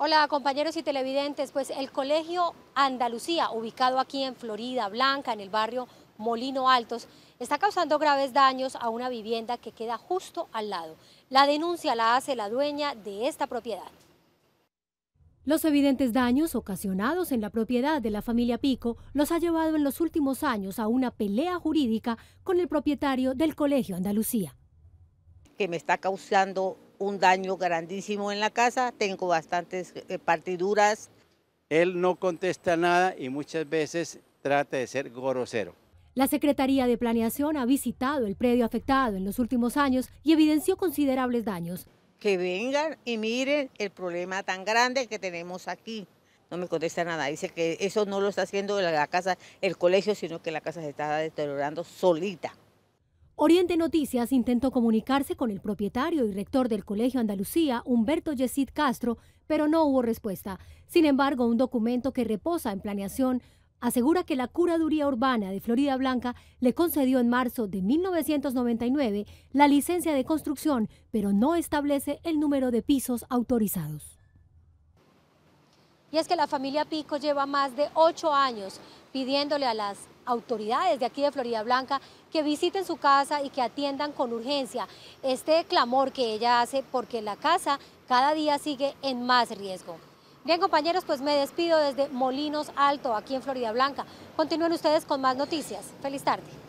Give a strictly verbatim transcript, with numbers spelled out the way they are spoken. Hola compañeros y televidentes, pues el Colegio Andalucía, ubicado aquí en Florida Blanca, en el barrio Molino Altos, está causando graves daños a una vivienda que queda justo al lado. La denuncia la hace la dueña de esta propiedad. Los evidentes daños ocasionados en la propiedad de la familia Pico los ha llevado en los últimos años a una pelea jurídica con el propietario del Colegio Andalucía. Que me está causando un daño grandísimo en la casa, tengo bastantes partiduras. Él no contesta nada y muchas veces trata de ser grosero. La Secretaría de Planeación ha visitado el predio afectado en los últimos años y evidenció considerables daños. Que vengan y miren el problema tan grande que tenemos aquí. No me contesta nada, dice que eso no lo está haciendo la casa, el colegio, sino que la casa se está deteriorando solita. Oriente Noticias intentó comunicarse con el propietario y rector del Colegio Andalucía, Humberto Yesid Castro, pero no hubo respuesta. Sin embargo, un documento que reposa en planeación asegura que la Curaduría Urbana de Florida Blanca le concedió en marzo de mil novecientos noventa y nueve la licencia de construcción, pero no establece el número de pisos autorizados. Y es que la familia Pico lleva más de ocho años pidiéndole a las autoridades de aquí de Florida Blanca que visiten su casa y que atiendan con urgencia este clamor que ella hace, porque la casa cada día sigue en más riesgo. Bien compañeros, pues me despido desde Molinos Alto, aquí en Florida Blanca. Continúen ustedes con más noticias. Feliz tarde.